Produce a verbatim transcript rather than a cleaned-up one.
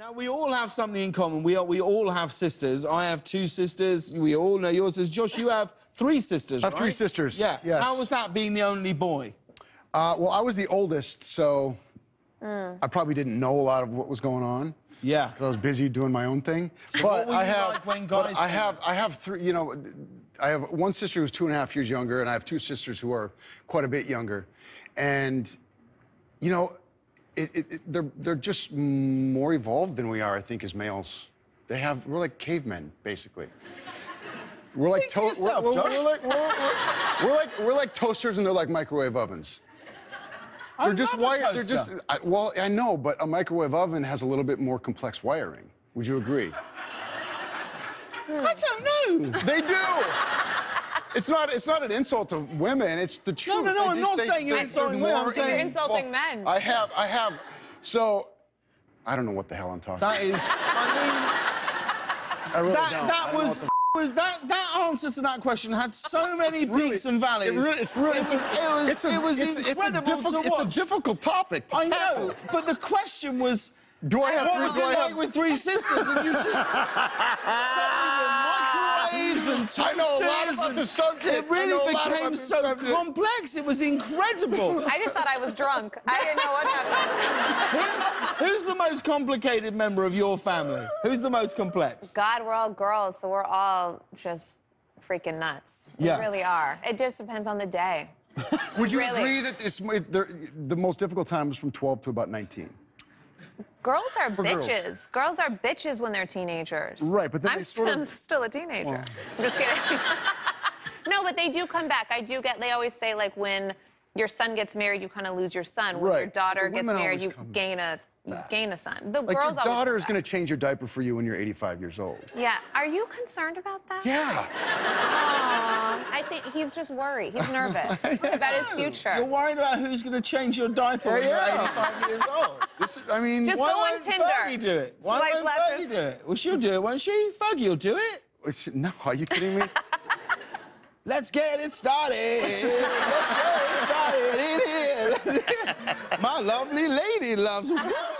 Now, we all have something in common. We, are, we all have sisters. I have two sisters. We all know yours is. Josh, you have three sisters, I have right? three sisters. Yeah. Yes. How was that, being the only boy? Uh, well, I was the oldest, so mm. I probably didn't know a lot of what was going on. Yeah. Because I was busy doing my own thing. So but what were you I have, like when guys I have, I have three, you know, I have one sister who's two and a half years younger, and I have two sisters who are quite a bit younger. And, you know, It, it, it, they're, they're just more evolved than we are, I think, as males. They have, we're like cavemen, basically. We're like toasters, and they're like microwave ovens. They're I'm just wired, the they're just, I, well, I know, but a microwave oven has a little bit more complex wiring. Would you agree? I don't know. They do. It's not, it's not an insult to women, it's the truth. No, no, no, I'm not saying you're insulting women, I'm saying you're insulting men. I have, I have, so, I don't know what the hell I'm talking about. That is, I mean, I really don't. That was, was that, that answer to that question had so many peaks and valleys. It really, it's really, it was incredible to watch. It's a difficult topic to tackle. I know, but the question was, do I have three sisters? What was it like with three sisters? And you just... And I know a lot about the subject. It really became so complex. It was incredible. I just thought I was drunk. I didn't know what happened. who's, who's the most complicated member of your family? Who's the most complex? God, we're all girls, so we're all just freaking nuts. Yeah. We really are. It just depends on the day. Would you really. agree that it's, the most difficult time is from twelve to about nineteen? Girls are For bitches. Girls. girls are bitches when they're teenagers. Right, but then I'm, sort of... I'm still a teenager. Well. I'm just kidding. No, but they do come back. I do get, they always say, like, when your son gets married, you kind of lose your son. When right. your daughter gets married, you gain back. a you gain a son. The like girls your daughter is going to change your diaper for you when you're eighty-five years old. Yeah. Are you concerned about that? Yeah. Aww. I think he's just worried. He's nervous about his future. You're worried about who's going to change your diaper yeah, when you're yeah. eighty-five years old. This is, I mean, just why go on won't Tinder. Fergie do it? Why Swipe won't left Fergie or... do it? Well, she'll do it, won't she? Fergie will do it. No, are you kidding me? Let's get it started. Let's get it started in here. My lovely lady loves.